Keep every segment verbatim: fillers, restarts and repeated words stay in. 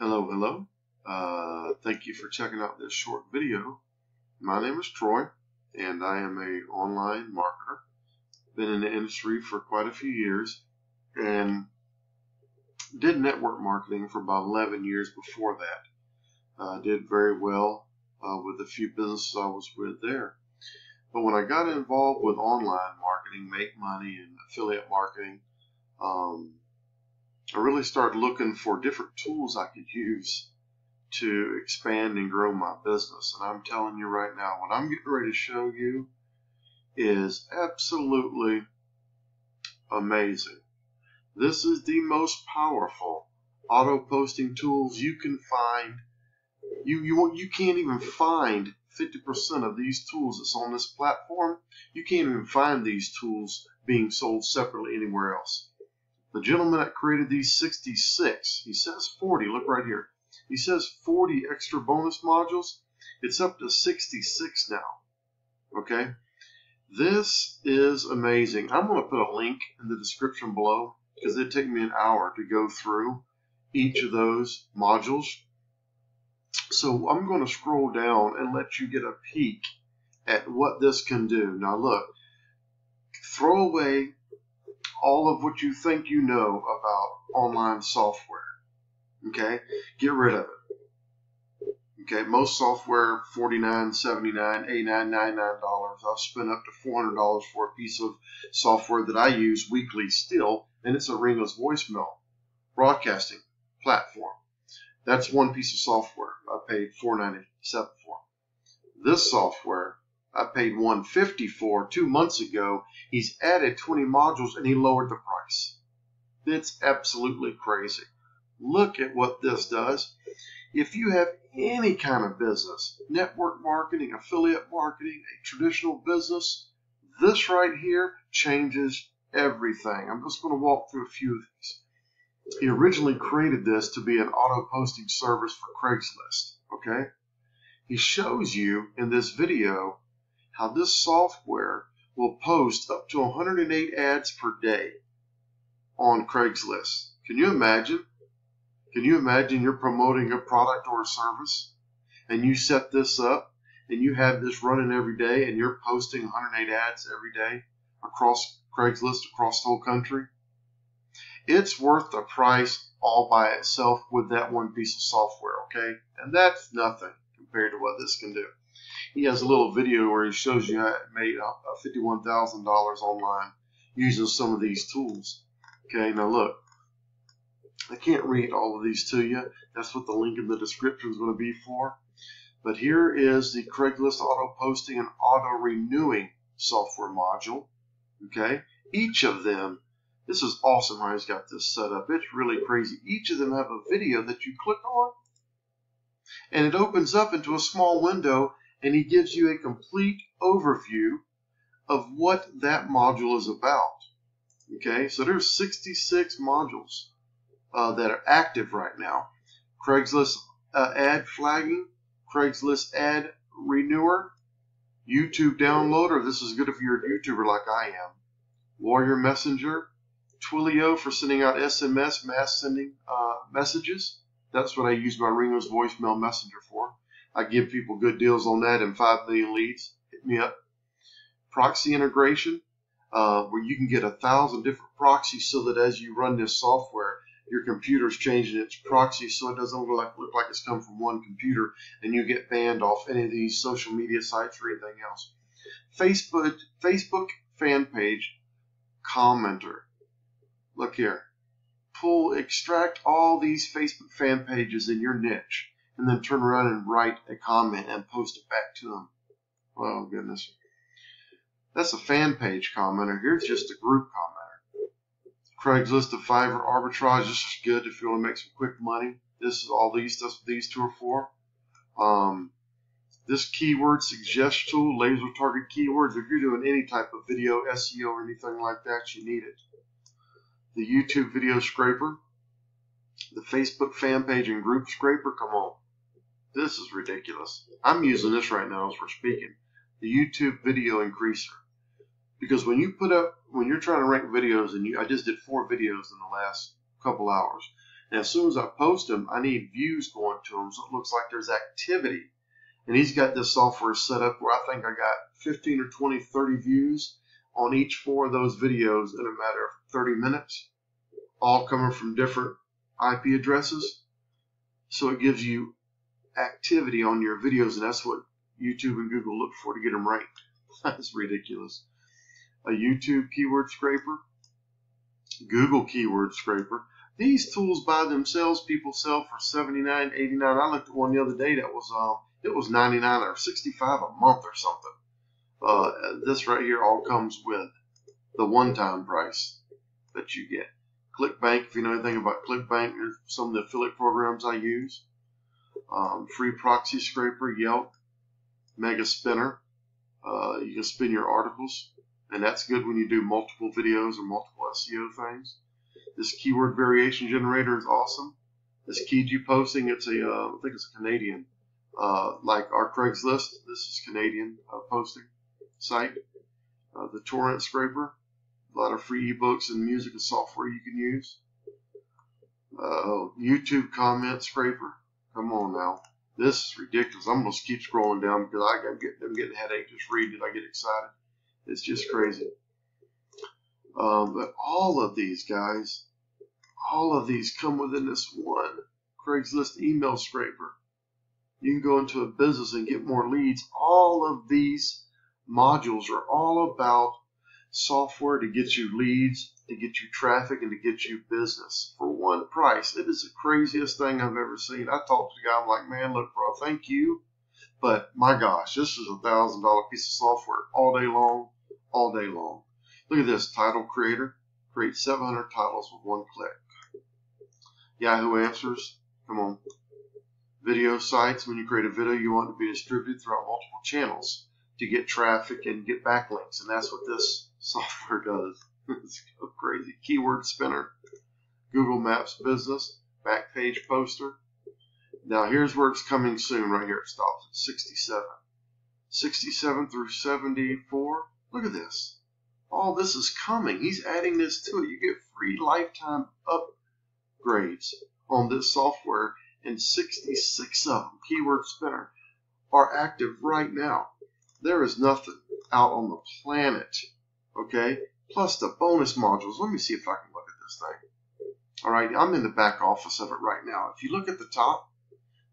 Hello, hello. Uh, thank you for checking out this short video. My name is Troy, and I am an online marketer. Been in the industry for quite a few years, and did network marketing for about eleven years before that. Uh, did very well uh, with a few businesses I was with there. But when I got involved with online marketing, make money, and affiliate marketing, um, I really started looking for different tools I could use to expand and grow my business. And I'm telling you right now, what I'm getting ready to show you is absolutely amazing. This is the most powerful auto posting tools you can find. You, you, you can't even find fifty percent of these tools that's on this platform. You can't even find these tools being sold separately anywhere else. The gentleman that created these sixty-six, he says forty, look right here. He says forty extra bonus modules. It's up to sixty-six now, okay? This is amazing. I'm gonna put a link in the description below because it'd take me an hour to go through each of those modules. So I'm gonna scroll down and let you get a peek at what this can do. Now look, throw away all of what you think you know about online software, okay? Get rid of it, okay? Most software, forty-nine, seventy-nine, eighty-nine, ninety-nine dollars. I'll spend up to four hundred dollars for a piece of software that I use weekly still, and it's a Ringo's voicemail broadcasting platform. That's one piece of software I paid four ninety-seven for. This software, I paid one fifty for two months ago. He's added twenty modules and he lowered the price. It's absolutely crazy. Look at what this does. If you have any kind of business, network marketing, affiliate marketing, a traditional business, this right here changes everything. I'm just going to walk through a few of these. He originally created this to be an auto posting service for Craigslist, okay? He shows you in this video how this software will post up to one hundred eight ads per day on Craigslist. Can you imagine? Can you imagine you're promoting a product or a service and you set this up and you have this running every day and you're posting one hundred eight ads every day across Craigslist, across the whole country? It's worth the price all by itself with that one piece of software, okay? And that's nothing compared to what this can do. He has a little video where he shows you how it made fifty-one thousand dollars online using some of these tools. Okay, now look, I can't read all of these to you. That's what the link in the description is going to be for. But here is the Craigslist auto posting and auto renewing software module. Okay, each of them, this is awesome how he's got this set up. It's really crazy. Each of them have a video that you click on and it opens up into a small window. And he gives you a complete overview of what that module is about. Okay, so there's sixty-six modules uh, that are active right now. Craigslist uh, ad flagging, Craigslist ad renewer, YouTube downloader. This is good if you're a YouTuber like I am. Warrior Messenger, Twilio for sending out S M S, mass sending uh, messages. That's what I use my Ringo's voicemail messenger for. I give people good deals on that and five million leads. Hit me up. Proxy integration, uh, where you can get a thousand different proxies so that as you run this software, your computer's changing its proxy so it doesn't look like, look like it's come from one computer and you get banned off any of these social media sites or anything else. Facebook, Facebook fan page commenter. Look here. Pull, extract all these Facebook fan pages in your niche, and then turn around and write a comment and post it back to them. Oh, goodness. That's a fan page commenter. Here's just a group commenter. Craigslist to Fiverr arbitrage. This is good if you want to make some quick money. This is all these. That's what these two are for. Um, this keyword suggest tool, laser target keywords. If you're doing any type of video, S E O, or anything like that, you need it. The YouTube video scraper. The Facebook fan page and group scraper. Come on. This is ridiculous. I'm using this right now as we're speaking. The YouTube video increaser. Because when you put up, when you're trying to rank videos, and you, I just did four videos in the last couple hours. Now, as soon as I post them, I need views going to them, so it looks like there's activity. And he's got this software set up where I think I got fifteen or twenty, thirty views on each four of those videos in a matter of thirty minutes, all coming from different I P addresses. So it gives you activity on your videos, and that's what YouTube and Google look for to get them ranked. That's ridiculous. A YouTube keyword scraper, Google keyword scraper. These tools by themselves, people sell for seventy-nine, eighty-nine. I looked at one the other day that was um, it was ninety-nine or sixty-five a month or something. Uh, this right here all comes with the one-time price that you get. ClickBank, if you know anything about ClickBank, there's some of the affiliate programs I use. Um, free proxy scraper, Yelp, Mega Spinner. Uh, you can spin your articles, and that's good when you do multiple videos or multiple S E O things. This keyword variation generator is awesome. This Kijiji posting, it's a, uh, I think it's a Canadian, uh, like our Craigslist. This is Canadian uh, posting site. Uh, the torrent scraper, a lot of free ebooks and music and software you can use. Uh, YouTube comment scraper. Come on now. This is ridiculous. I'm going to keep scrolling down because I got get, I'm getting a headache just reading it. I get excited. It's just crazy. Um, but all of these guys, all of these come within this one Craigslist email scraper. You can go into a business and get more leads. All of these modules are all about software to get you leads, to get you traffic, and to get you business for one price. It is the craziest thing I've ever seen. I talked to the guy, I'm like, man, look, bro, thank you, but my gosh, this is a thousand dollar piece of software all day long, all day long. Look at this, title creator, create seven hundred titles with one click. Yahoo Answers, come on. Video sites, when you create a video, you want it to be distributed throughout multiple channels to get traffic and get backlinks, and that's what this software does. It's so crazy. Keyword spinner, Google Maps business, back page poster. Now here's where it's coming soon. Right here it stops at sixty-seven, sixty-seven through seventy-four. Look at this. All this is coming. He's adding this to it. You get free lifetime upgrades on this software, and sixty-six of them, keyword spinner, are active right now. There is nothing out on the planet, okay? Plus the bonus modules. Let me see if I can look at this thing. All right, I'm in the back office of it right now. If you look at the top,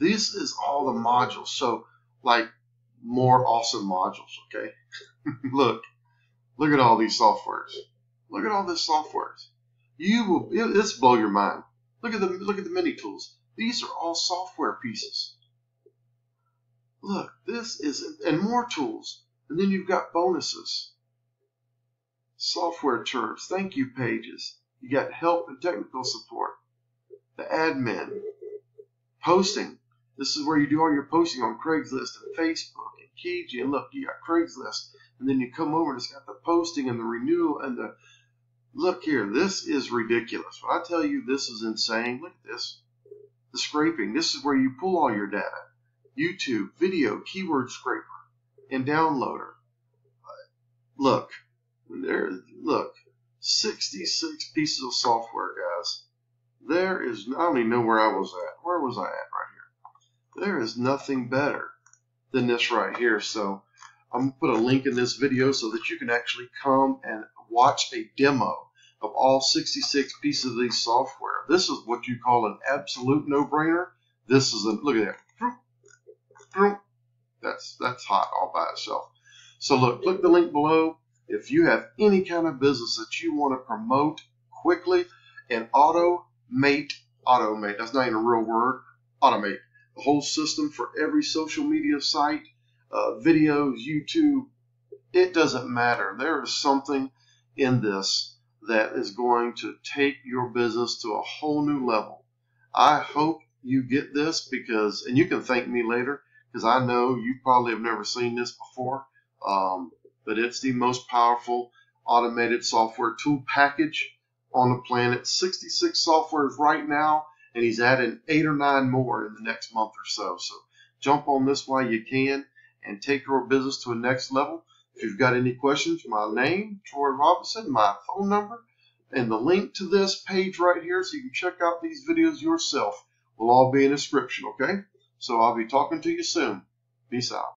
this is all the modules. So, like, more awesome modules, okay? Look. Look at all these softwares. Look at all this softwares. You will, this blow your mind. Look at the, look at the mini tools. These are all software pieces. Look, this is, and more tools. And then you've got bonuses. Software terms, thank you pages. You got help and technical support. The admin. Posting. This is where you do all your posting on Craigslist and Facebook and Kijiji. And look, you got Craigslist. And then you come over and it's got the posting and the renewal and the... Look here, this is ridiculous. When I tell you this is insane, look at this. The scraping. This is where you pull all your data. YouTube, video, keyword scraper, and downloader. Look. There, look, sixty-six pieces of software, guys. There is, I don't even know where I was at. Where was I at right here? There is nothing better than this right here. So I'm going to put a link in this video so that you can actually come and watch a demo of all sixty-six pieces of these software. This is what you call an absolute no-brainer. This is a, look at that. That's, that's hot all by itself. So look, click the link below. If you have any kind of business that you want to promote quickly, and automate, automate, that's not even a real word, automate, the whole system for every social media site, uh, videos, YouTube, it doesn't matter. There is something in this that is going to take your business to a whole new level. I hope you get this because, and you can thank me later, because I know you probably have never seen this before. Um, But it's the most powerful automated software tool package on the planet. sixty-six softwares right now, and he's adding eight or nine more in the next month or so. So jump on this while you can and take your business to a next level. If you've got any questions, my name, Troy Robinson, my phone number, and the link to this page right here, so you can check out these videos yourself, will all be in the description, okay? So I'll be talking to you soon. Peace out.